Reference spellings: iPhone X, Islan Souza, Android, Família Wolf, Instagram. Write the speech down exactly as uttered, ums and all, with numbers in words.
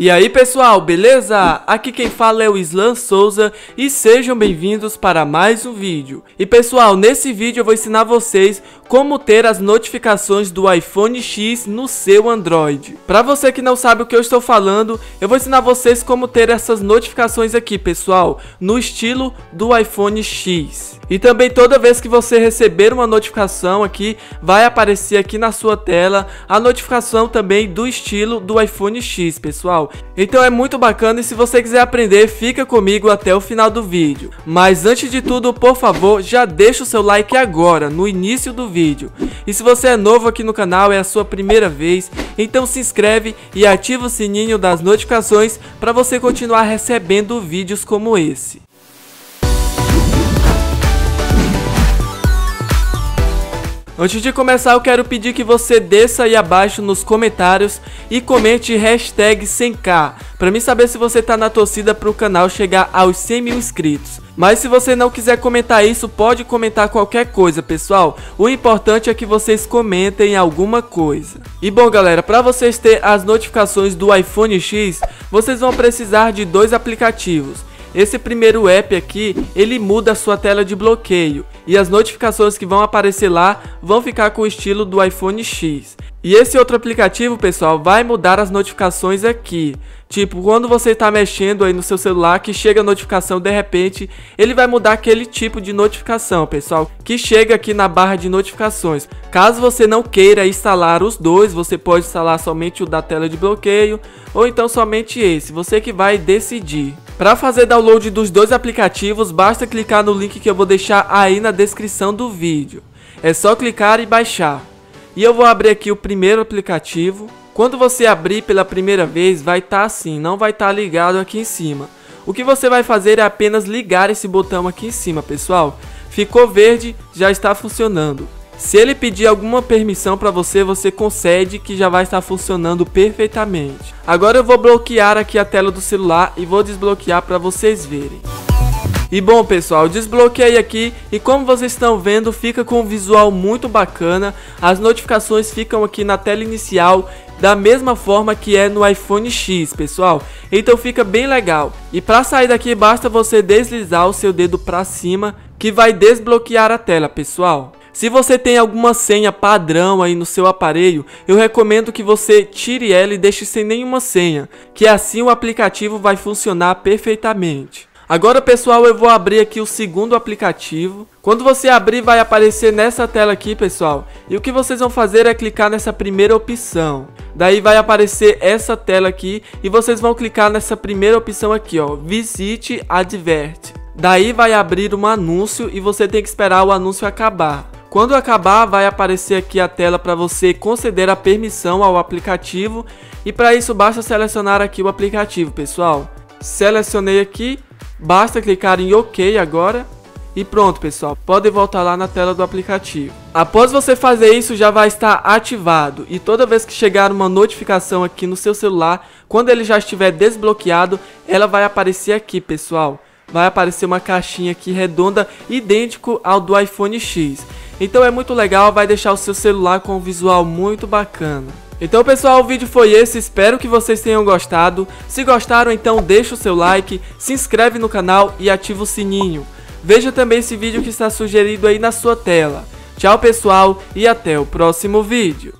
E aí pessoal, beleza? Aqui quem fala é o Islan Souza e sejam bem-vindos para mais um vídeo. E pessoal, nesse vídeo eu vou ensinar vocês como ter as notificações do iPhone dez no seu Android. Para você que não sabe o que eu estou falando, eu vou ensinar vocês como ter essas notificações aqui pessoal, no estilo do iPhone dez. E também toda vez que você receber uma notificação aqui, vai aparecer aqui na sua tela a notificação também do estilo do iPhone dez pessoal. Então é muito bacana e se você quiser aprender, fica comigo até o final do vídeo. Mas antes de tudo, por favor, já deixa o seu like agora, no início do vídeo. E se você é novo aqui no canal, é a sua primeira vez, então se inscreve e ativa o sininho das notificações para você continuar recebendo vídeos como esse. Antes de começar, eu quero pedir que você desça aí abaixo nos comentários e comente hashtag cem K, pra mim saber se você tá na torcida pro canal chegar aos cem mil inscritos. Mas se você não quiser comentar isso, pode comentar qualquer coisa, pessoal. O importante é que vocês comentem alguma coisa. E bom, galera, para vocês terem as notificações do iPhone dez, vocês vão precisar de dois aplicativos. Esse primeiro app aqui, ele muda a sua tela de bloqueio e as notificações que vão aparecer lá vão ficar com o estilo do iPhone dez. E esse outro aplicativo, pessoal, vai mudar as notificações aqui. Tipo, quando você está mexendo aí no seu celular, que chega a notificação de repente, ele vai mudar aquele tipo de notificação, pessoal, que chega aqui na barra de notificações. Caso você não queira instalar os dois, você pode instalar somente o da tela de bloqueio, ou então somente esse, você que vai decidir. Para fazer download dos dois aplicativos, basta clicar no link que eu vou deixar aí na descrição do vídeo. É só clicar e baixar. E eu vou abrir aqui o primeiro aplicativo. Quando você abrir pela primeira vez, vai estar assim, não vai estar ligado aqui em cima. O que você vai fazer é apenas ligar esse botão aqui em cima, pessoal. Ficou verde, já está funcionando. Se ele pedir alguma permissão para você, você concede que já vai estar funcionando perfeitamente. Agora eu vou bloquear aqui a tela do celular e vou desbloquear para vocês verem. E bom pessoal, desbloqueei aqui e como vocês estão vendo, fica com um visual muito bacana. As notificações ficam aqui na tela inicial, da mesma forma que é no iPhone dez, pessoal. Então fica bem legal. E para sair daqui, basta você deslizar o seu dedo para cima, que vai desbloquear a tela, pessoal. Se você tem alguma senha padrão aí no seu aparelho, eu recomendo que você tire ela e deixe sem nenhuma senha, que assim o aplicativo vai funcionar perfeitamente. Agora pessoal, eu vou abrir aqui o segundo aplicativo. Quando você abrir, vai aparecer nessa tela aqui, pessoal. E o que vocês vão fazer é clicar nessa primeira opção. Daí vai aparecer essa tela aqui e vocês vão clicar nessa primeira opção aqui, ó, Visite Advert. Daí vai abrir um anúncio e você tem que esperar o anúncio acabar. Quando acabar, vai aparecer aqui a tela para você conceder a permissão ao aplicativo. E para isso, basta selecionar aqui o aplicativo, pessoal. Selecionei aqui, basta clicar em OK agora. E pronto, pessoal, pode voltar lá na tela do aplicativo. Após você fazer isso, já vai estar ativado. E toda vez que chegar uma notificação aqui no seu celular, quando ele já estiver desbloqueado, ela vai aparecer aqui, pessoal. Vai aparecer uma caixinha aqui redonda, idêntico ao do iPhone dez. Então é muito legal, vai deixar o seu celular com um visual muito bacana. Então pessoal, o vídeo foi esse, espero que vocês tenham gostado. Se gostaram, então deixa o seu like, se inscreve no canal e ativa o sininho. Veja também esse vídeo que está sugerido aí na sua tela. Tchau pessoal e até o próximo vídeo.